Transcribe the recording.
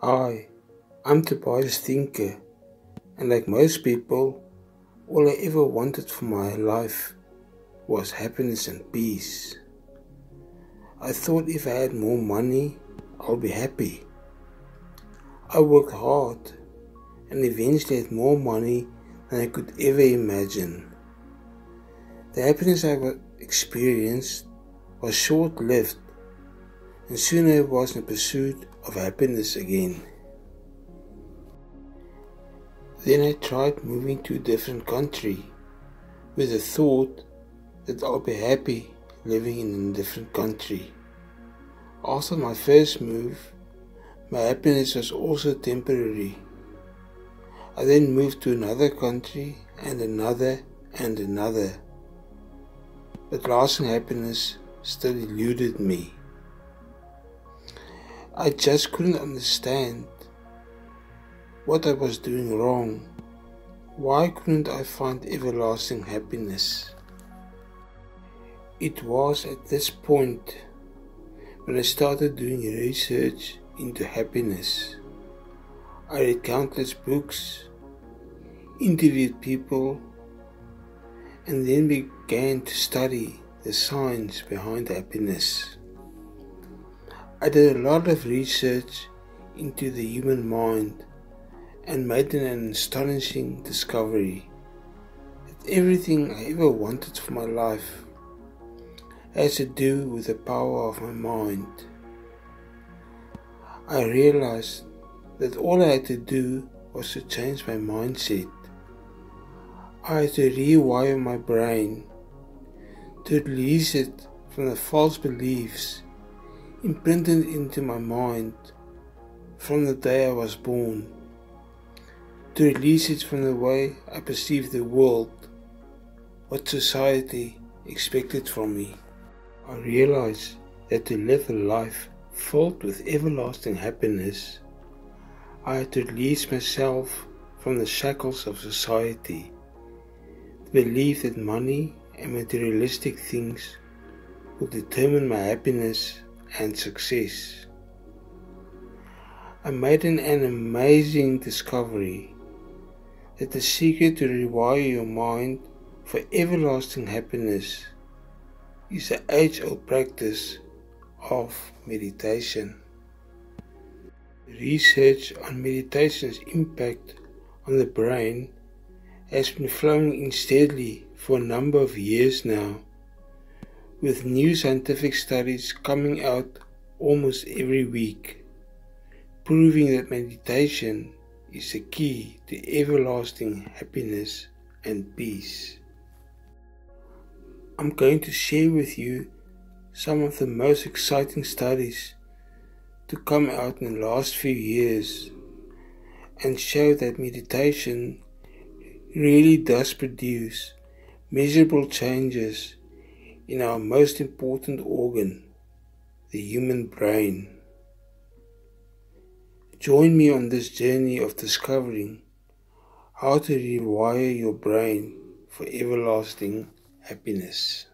Hi, I'm Tobias Thinker, and like most people, all I ever wanted for my life was happiness and peace. I thought if I had more money, I'll be happy. I worked hard and eventually had more money than I could ever imagine. The happiness I experienced was short-lived, and soon I was in pursuit of happiness again. Then I tried moving to a different country with the thought that I'll be happy living in a different country. After my first move, my happiness was also temporary. I then moved to another country and another and another. But lasting happiness still eluded me. I just couldn't understand what I was doing wrong. Why couldn't I find everlasting happiness? It was at this point when I started doing research into happiness. I read countless books, interviewed people, and then began to study the science behind happiness. I did a lot of research into the human mind and made an astonishing discovery that everything I ever wanted for my life has to do with the power of my mind. I realized that all I had to do was to change my mindset. I had to rewire my brain to release it from the false beliefs imprinted into my mind from the day I was born, to release it from the way I perceived the world, what society expected from me. I realized that to live a life filled with everlasting happiness, I had to release myself from the shackles of society, the belief that money and materialistic things will determine my happiness and success. I made an amazing discovery that the secret to rewire your mind for everlasting happiness is the age-old practice of meditation. Research on meditation's impact on the brain has been flowing in steadily for a number of years now, with new scientific studies coming out almost every week, proving that meditation is the key to everlasting happiness and peace. I'm going to share with you some of the most exciting studies to come out in the last few years and show that meditation really does produce measurable changes in our most important organ, the human brain. Join me on this journey of discovering how to rewire your brain for everlasting happiness.